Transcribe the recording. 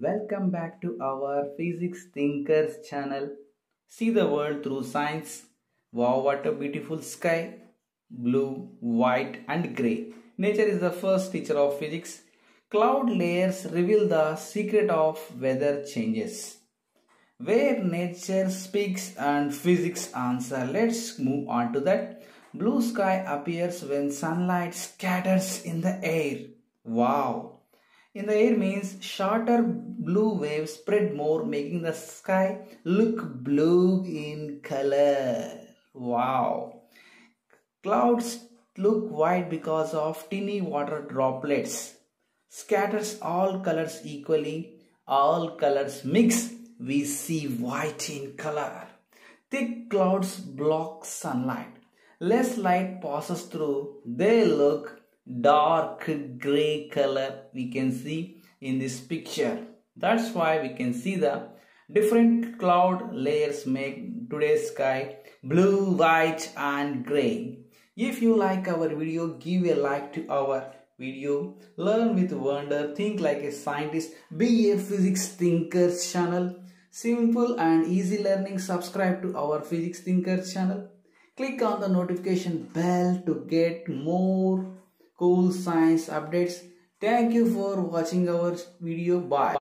Welcome back to our Physics Thinkers channel. See the world through science. Wow, what a beautiful sky. Blue, white and grey. Nature is the first teacher of physics. Cloud layers reveal the secret of weather changes. Where nature speaks and physics answer. Let's move on to that. Blue sky appears when sunlight scatters in the air. Wow! In the air means shorter blue waves spread more, making the sky look blue in color. Wow! Clouds look white because of tiny water droplets. Scatters all colors equally. All colors mix. We see white in color. Thick clouds block sunlight. Less light passes through. They look dark grey color. We can see in this picture. That's why we can see the different cloud layers make today's sky blue, white and grey. If you like our video, give a like to our video. Learn with wonder, think like a scientist, be a Physics Thinkers channel. Simple and easy learning. Subscribe to our Physics Thinkers channel. Click on the notification bell to get more cool science updates. Thank you for watching our video. Bye.